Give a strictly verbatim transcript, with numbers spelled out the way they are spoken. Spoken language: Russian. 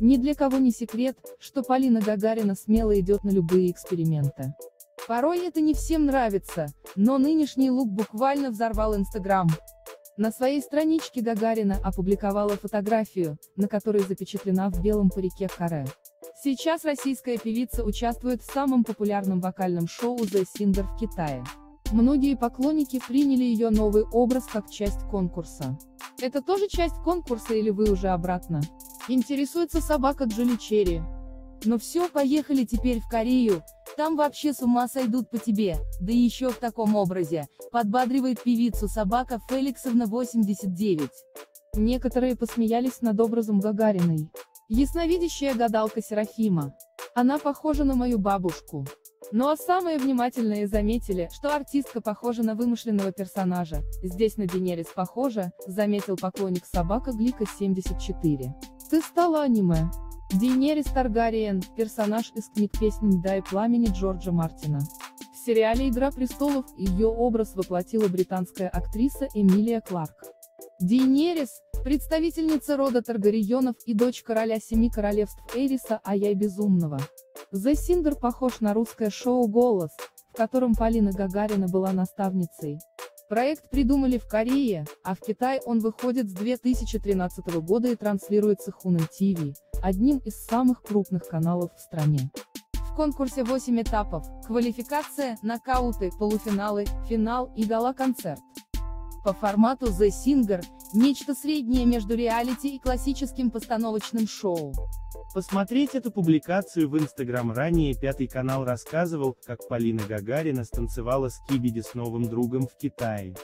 Ни для кого не секрет, что Полина Гагарина смело идет на любые эксперименты. Порой это не всем нравится, но нынешний лук буквально взорвал Instagram. На своей страничке Гагарина опубликовала фотографию, на которой запечатлена в белом парике каре. Сейчас российская певица участвует в самом популярном вокальном шоу The Singer в Китае. Многие поклонники приняли ее новый образ как часть конкурса. Это тоже часть конкурса или вы уже обратно? Интересуется собака Джоли Черри. Но все, поехали теперь в Корею, там вообще с ума сойдут по тебе, да еще в таком образе, подбадривает певицу собака Феликсовна восемьдесят девять. Некоторые посмеялись над образом Гагариной. Ясновидящая гадалка Серафима. Она похожа на мою бабушку. Ну а самые внимательные заметили, что артистка похожа на вымышленного персонажа, здесь на Дейнерис похожа, заметил поклонник собака Глика семьдесят четыре. Ты стала аниме. Дейнерис Таргариен, персонаж из книг «Песнь Льда и Пламени» Джорджа Мартина. В сериале «Игра престолов» ее образ воплотила британская актриса Эмилия Кларк. Дейнерис, представительница рода Таргариенов и дочь короля семи королевств Эйриса второго Безумного. The Singer похож на русское шоу «Голос», в котором Полина Гагарина была наставницей. Проект придумали в Корее, а в Китае он выходит с две тысячи тринадцатого года и транслируется Hunan ти ви. Одним из самых крупных каналов в стране. В конкурсе восемь этапов, квалификация, нокауты, полуфиналы, финал и гала-концерт. По формату The Singer, нечто среднее между реалити и классическим постановочным шоу. Посмотреть эту публикацию в Instagram. Ранее Пятый канал рассказывал, как Полина Гагарина станцевала скибиди с новым другом в Китае.